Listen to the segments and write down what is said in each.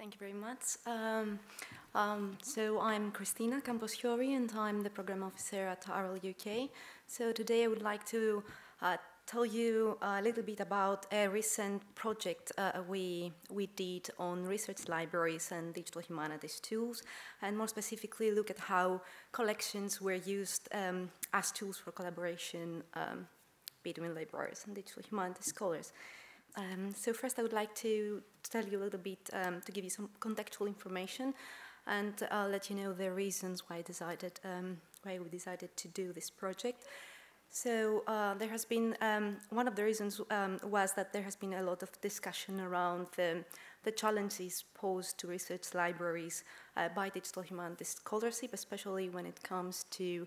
Thank you very much. So I'm Christina Kamposiori, and I'm the Program Officer at RLUK. So today I would like to tell you a little bit about a recent project we did on research libraries and digital humanities tools, and more specifically look at how collections were used as tools for collaboration between libraries and digital humanities scholars. So first I would like to tell you a little bit, to give you some contextual information, and I'll let you know the reasons why I decided, why we decided to do this project. So there has been, one of the reasons was that there has been a lot of discussion around the challenges posed to research libraries by digital humanities scholarship, especially when it comes to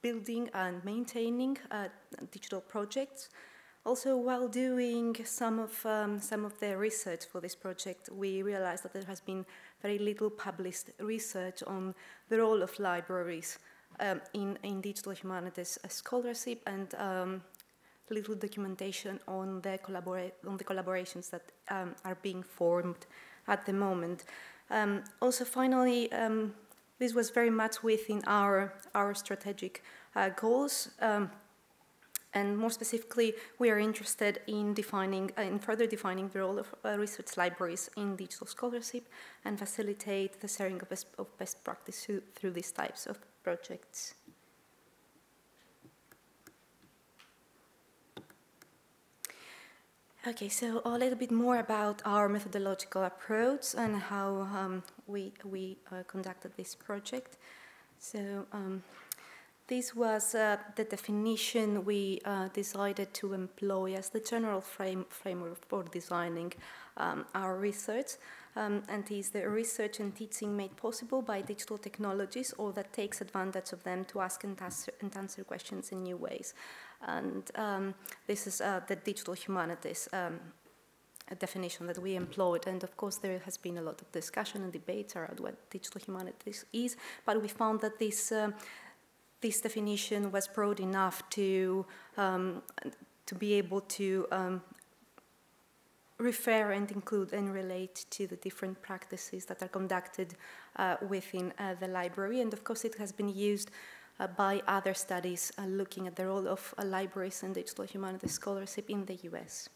building and maintaining digital projects. Also, while doing some of the research for this project, we realized that there has been very little published research on the role of libraries in digital humanities scholarship, and little documentation on the collaborations that are being formed at the moment. Also, finally, this was very much within our strategic goals, and more specifically, we are interested in further defining the role of research libraries in digital scholarship and facilitate the sharing of best practice through these types of projects. Okay, so a little bit more about our methodological approach and how we conducted this project. So this was the definition we decided to employ as the general framework for designing our research. And it is the research and teaching made possible by digital technologies, or that takes advantage of them to ask and answer questions in new ways. And this is the digital humanities definition that we employed. And of course, there has been a lot of discussion and debates around what digital humanities is, but we found that this definition was broad enough to be able to refer and include and relate to the different practices that are conducted within the library. And of course, it has been used by other studies looking at the role of libraries and digital humanities scholarship in the US.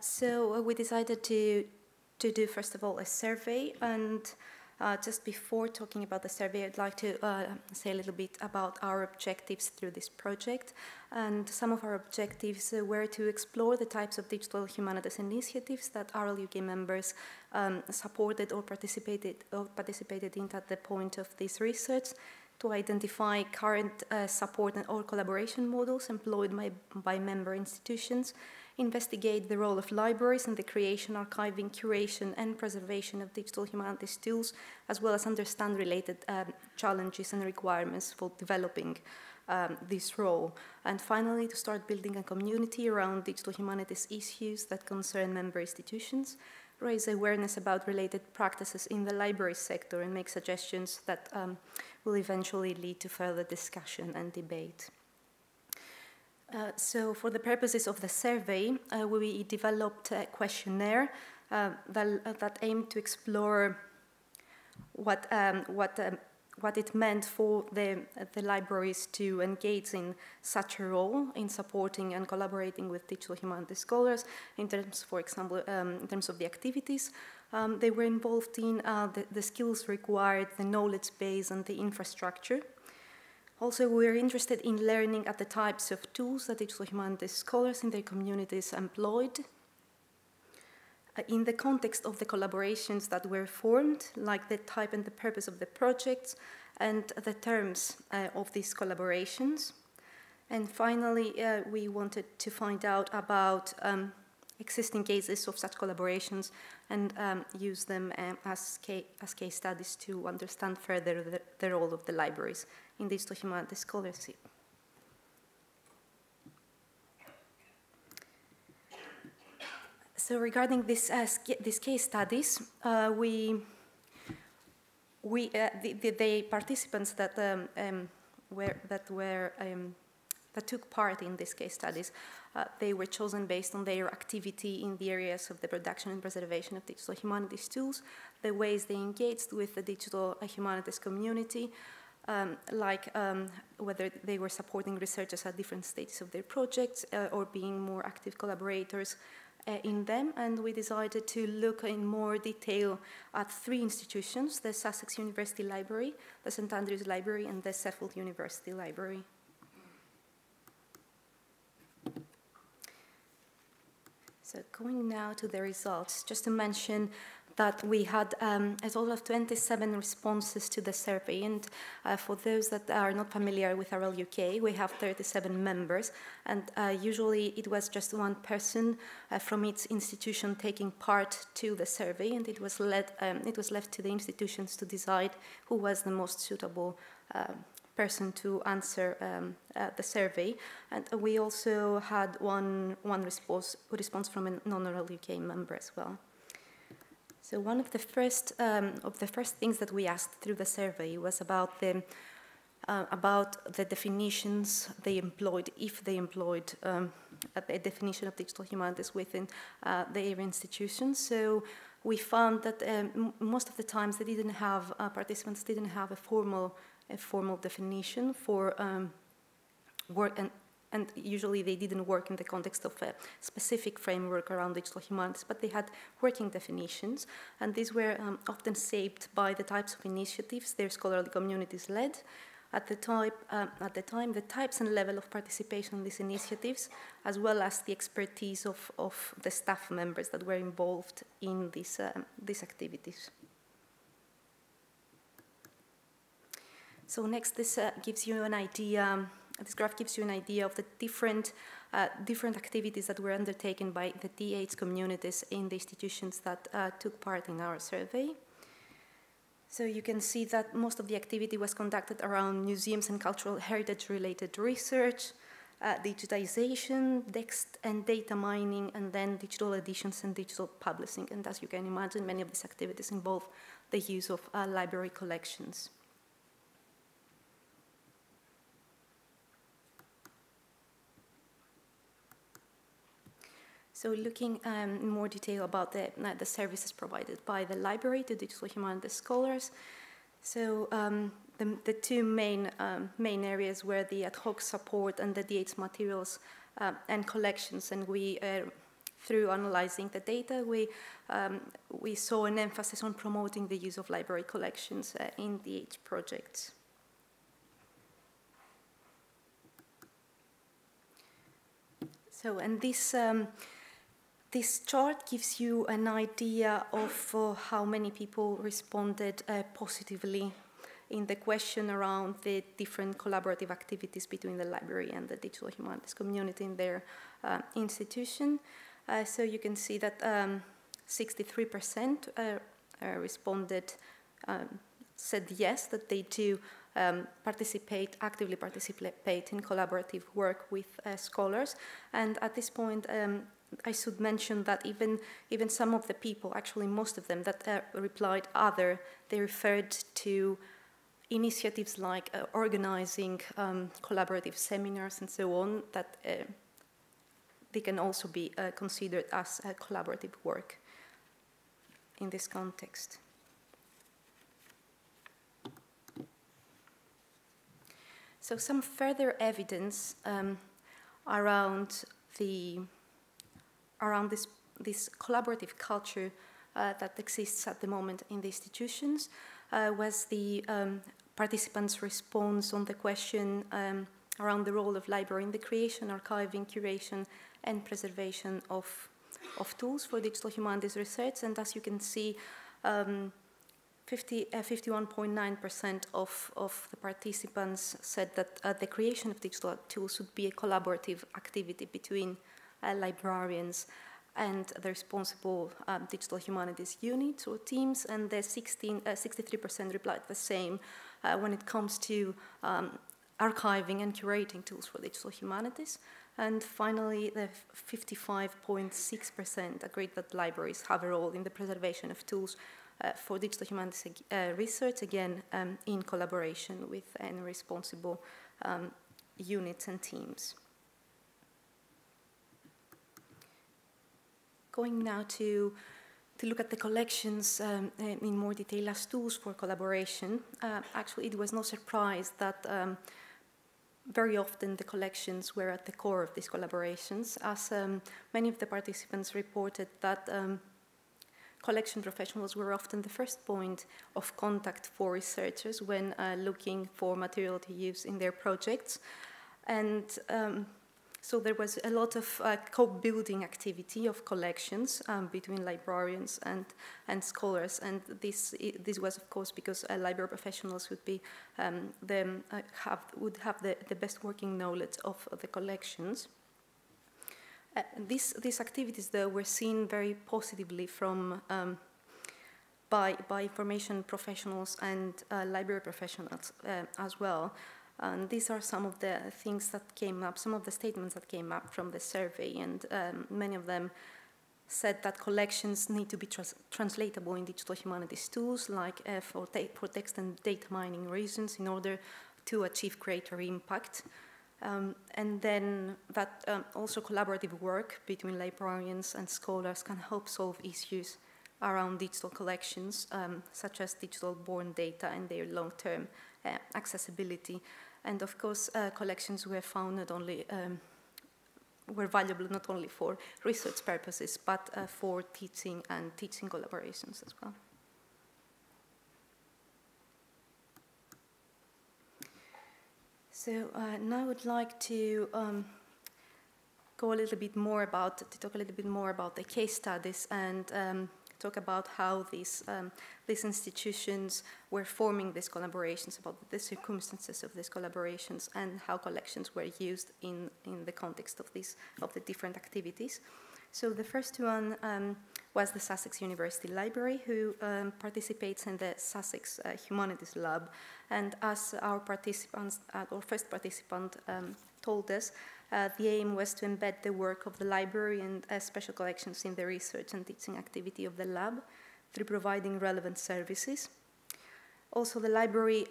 So we decided to do, first of all, a survey, and just before talking about the survey, I'd like to say a little bit about our objectives through this project. And some of our objectives were to explore the types of digital humanities initiatives that RLUK members supported or participated in at the point of this research, to identify current support and or collaboration models employed by member institutions, investigate the role of libraries in the creation, archiving, curation, and preservation of digital humanities tools, as well as understand related challenges and requirements for developing this role. And finally, to start building a community around digital humanities issues that concern member institutions, raise awareness about related practices in the library sector, and make suggestions that will eventually lead to further discussion and debate. So for the purposes of the survey, we developed a questionnaire that aimed to explore what it meant for the libraries to engage in such a role in supporting and collaborating with digital humanities scholars in terms, for example, in terms of the activities they were involved in, the skills required, the knowledge base, and the infrastructure. Also, we are interested in learning at the types of tools that digital humanities scholars in their communities employed, in the context of the collaborations that were formed, like the type and the purpose of the projects, and the terms of these collaborations. And finally, we wanted to find out about existing cases of such collaborations and use them as case studies to understand further the role of the libraries in digital humanities scholarship. So regarding these case studies, the participants that were that took part in these case studies, they were chosen based on their activity in the areas of the production and preservation of digital humanities tools, the ways they engaged with the digital humanities community, whether they were supporting researchers at different stages of their projects or being more active collaborators in them. And we decided to look in more detail at three institutions, the Sussex University Library, the St. Andrews Library, and the Sheffield University Library. So going now to the results, just to mention that we had a total of 27 responses to the survey, and for those that are not familiar with RLUK, we have 37 members, and usually it was just one person from each institution taking part to the survey, and it was left to the institutions to decide who was the most suitable person to answer the survey. And we also had one response from a non-RLUK member as well. So one of the first things that we asked through the survey was about the definitions they employed, if they employed a definition of digital humanities within their institutions. So we found that most of the times they didn't have participants didn't have a formal definition for work, and usually they didn't work in the context of a specific framework around digital humanities, but they had working definitions, and these were often shaped by the types of initiatives their scholarly communities led. At the time, the types and level of participation in these initiatives, as well as the expertise of the staff members that were involved in these activities. So next, this gives you an idea. This graph gives you an idea of the different activities that were undertaken by the DH communities in the institutions that took part in our survey. So you can see that most of the activity was conducted around museums and cultural heritage-related research, digitization, text and data mining, and then digital editions and digital publishing. And as you can imagine, many of these activities involve the use of library collections. So looking in more detail about the services provided by the library to digital humanities scholars. So the two main areas were the ad hoc support and the DH materials and collections. And we, through analyzing the data, we saw an emphasis on promoting the use of library collections in DH projects. So, and this this chart gives you an idea of how many people responded positively in the question around the different collaborative activities between the library and the digital humanities community in their institution. So you can see that 63% responded, said yes, that they do actively participate in collaborative work with scholars. And at this point, I should mention that even some of the people, actually most of them that replied other, they referred to initiatives like organizing collaborative seminars and so on, that they can also be considered as collaborative work in this context. So some further evidence around this collaborative culture that exists at the moment in the institutions was the participants' response on the question around the role of library in the creation, archiving, curation, and preservation of tools for digital humanities research. And as you can see, 51.9% of the participants said that the creation of digital tools should be a collaborative activity between librarians and the responsible digital humanities units or teams, and the 63% replied the same when it comes to archiving and curating tools for digital humanities. And finally, the 55.6% agreed that libraries have a role in the preservation of tools for digital humanities research, again in collaboration with any responsible units and teams. Going now to look at the collections in more detail as tools for collaboration. Actually, it was no surprise that very often the collections were at the core of these collaborations, as many of the participants reported that collection professionals were often the first point of contact for researchers when looking for material to use in their projects. And so there was a lot of co-building activity of collections between librarians and scholars. And this was, of course, because library professionals would be would have the best working knowledge of the collections. These activities, though, were seen very positively from by information professionals and library professionals as well. And these are some of the things that came up, some of the statements that came up from the survey, and many of them said that collections need to be translatable in digital humanities tools, like for text and data mining reasons, in order to achieve greater impact. And then that also collaborative work between librarians and scholars can help solve issues around digital collections, such as digital-born data and their long-term accessibility. And of course, collections were found not only were valuable not only for research purposes, but for teaching and teaching collaborations as well. So now I would like to go a little bit more about, to talk a little bit more about the case studies and talk about how these institutions were forming these collaborations, about the circumstances of these collaborations and how collections were used in the context of these, of the different activities. So the first one was the Sussex University Library, who participates in the Sussex Humanities Lab. And as our participants, our first participant told us, the aim was to embed the work of the library and special collections in the research and teaching activity of the lab through providing relevant services. Also, the library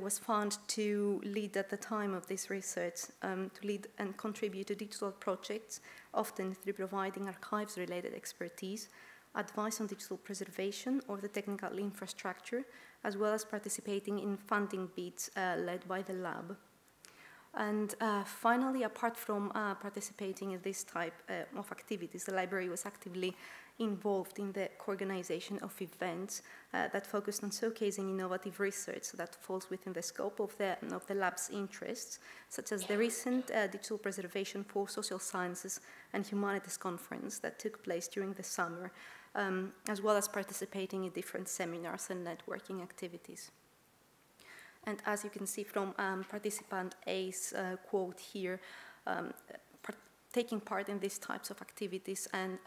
was found to lead at the time of this research, to lead and contribute to digital projects, often through providing archives-related expertise, advice on digital preservation or the technical infrastructure, as well as participating in funding bids led by the lab. And finally, apart from participating in this type of activities, the library was actively involved in the organization of events that focused on showcasing innovative research that falls within the scope of the lab's interests, such as the recent Digital Preservation for Social Sciences and Humanities Conference that took place during the summer, as well as participating in different seminars and networking activities. And as you can see from participant A's quote here, taking part in these types of activities and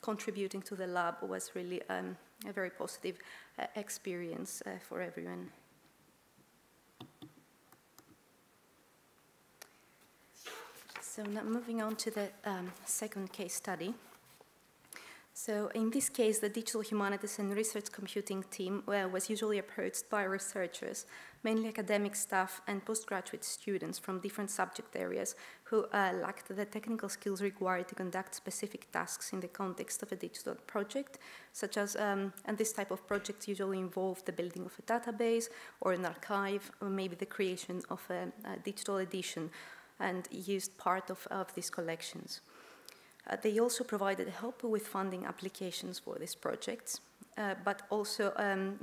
contributing to the lab was really a very positive experience for everyone. So now moving on to the second case study. So in this case, the digital humanities and research computing team was usually approached by researchers, mainly academic staff and postgraduate students from different subject areas who lacked the technical skills required to conduct specific tasks in the context of a digital project, such as, and this type of projects usually involve the building of a database or an archive, or maybe the creation of a digital edition, and used part of these collections. They also provided help with funding applications for these projects, but also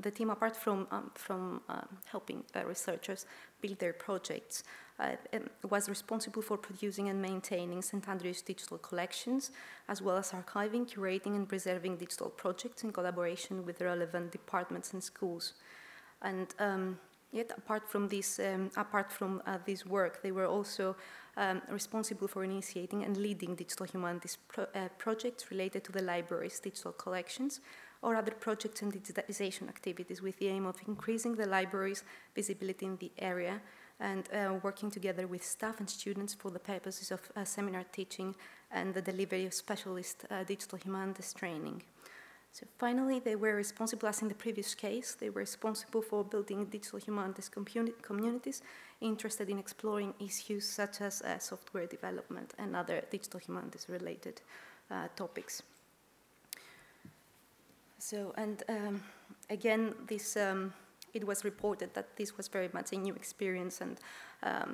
the team, apart from helping researchers build their projects, was responsible for producing and maintaining St. Andrews digital collections, as well as archiving, curating, and preserving digital projects in collaboration with relevant departments and schools. And yet, apart from this work, they were also responsible for initiating and leading digital humanities projects related to the library's digital collections or other projects and digitization activities with the aim of increasing the library's visibility in the area and working together with staff and students for the purposes of seminar teaching and the delivery of specialist digital humanities training. So finally, they were responsible, as in the previous case, they were responsible for building digital humanities communities interested in exploring issues such as software development and other digital humanities related topics. So, and again, this, it was reported that this was very much a new experience, and,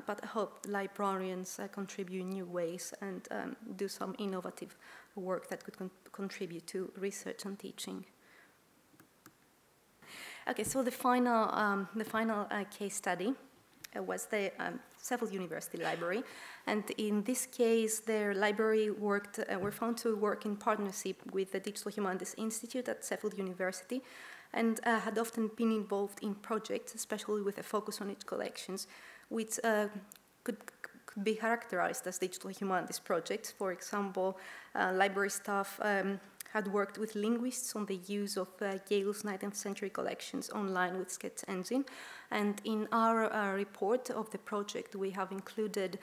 but I hope librarians contribute in new ways and do some innovative work that could contribute to research and teaching. Okay, so the final case study was the Sheffield University Library, and in this case, their library worked, were found to work in partnership with the Digital Humanities Institute at Sheffield University, and had often been involved in projects, especially with a focus on its collections, which could be characterized as digital humanities projects. For example, library staff had worked with linguists on the use of Gale's 19th century collections online with Sketch Engine. And in our report of the project, we have included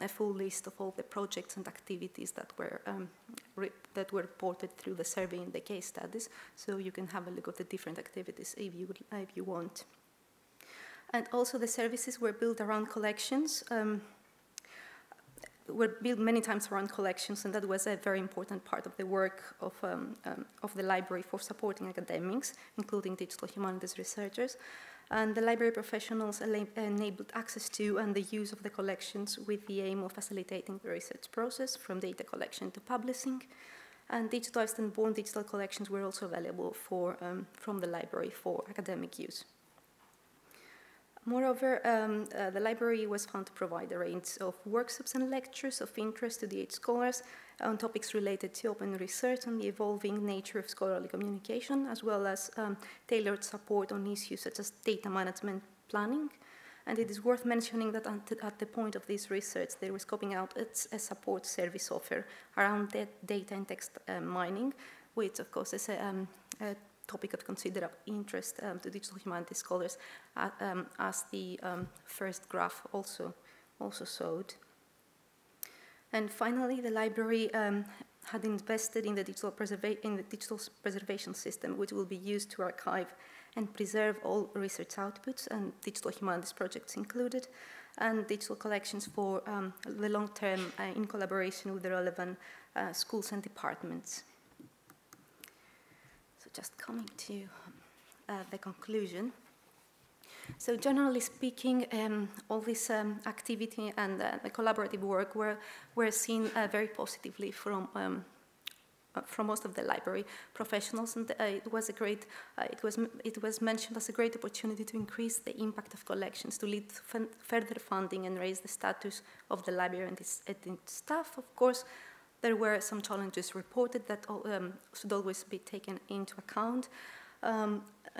a full list of all the projects and activities that were reported through the survey and the case studies. So you can have a look at the different activities if you want. And also the services were built around collections. Were built many times around collections, and that was a very important part of the work of the library for supporting academics, including digital humanities researchers. And the library professionals enabled access to and the use of the collections with the aim of facilitating the research process from data collection to publishing. And digitized and born digital collections were also available for, from the library for academic use. Moreover, the library was found to provide a range of workshops and lectures of interest to DH scholars on topics related to open research and the evolving nature of scholarly communication, as well as tailored support on issues such as data management planning. And it is worth mentioning that at the point of this research, they were scoping out a support service offer around data and text mining, which of course is a topic of considerable interest to digital humanities scholars, as the first graph also showed. And finally, the library had invested in the digital preservation system, which will be used to archive and preserve all research outputs, and digital humanities projects included, and digital collections for the long term in collaboration with the relevant schools and departments. Just coming to the conclusion. So generally speaking, all this activity and the collaborative work were seen very positively from most of the library professionals, and it was mentioned as a great opportunity to increase the impact of collections, to lead to further funding and raise the status of the library and its staff. Of course, there were some challenges reported that should always be taken into account,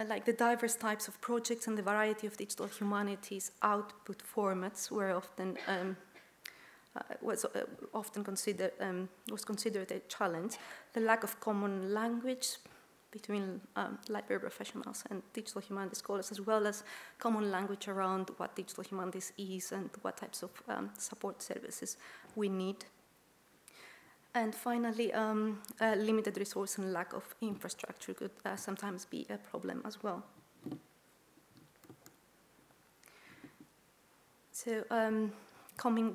like the diverse types of projects and the variety of digital humanities output formats were often was considered a challenge. The lack of common language between library professionals and digital humanities scholars, as well as common language around what digital humanities is and what types of support services we need. And finally, limited resource and lack of infrastructure could sometimes be a problem as well. So coming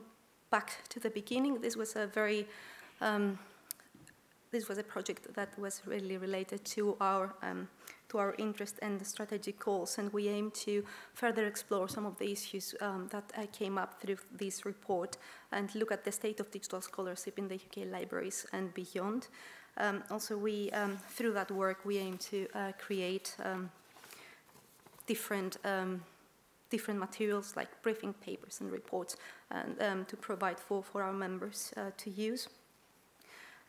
back to the beginning, this was a very, this was a project that was really related to our interest and the strategic goals, and we aim to further explore some of the issues that came up through this report and look at the state of digital scholarship in the UK libraries and beyond. Also, we through that work, we aim to create different materials like briefing papers and reports, and to provide for our members to use.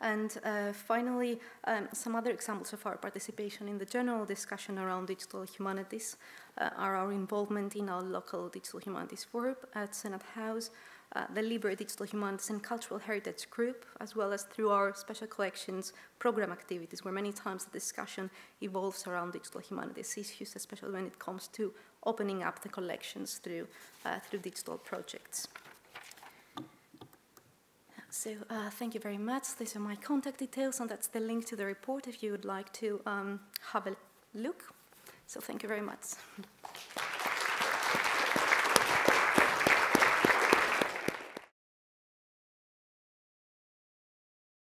And finally, some other examples of our participation in the general discussion around digital humanities are our involvement in our local digital humanities forum at Senate House, the Library Digital Humanities and Cultural Heritage Group, as well as through our special collections program activities, where many times the discussion evolves around digital humanities issues, especially when it comes to opening up the collections through digital projects. So thank you very much. These are my contact details, and that's the link to the report if you would like to have a look. So thank you very much.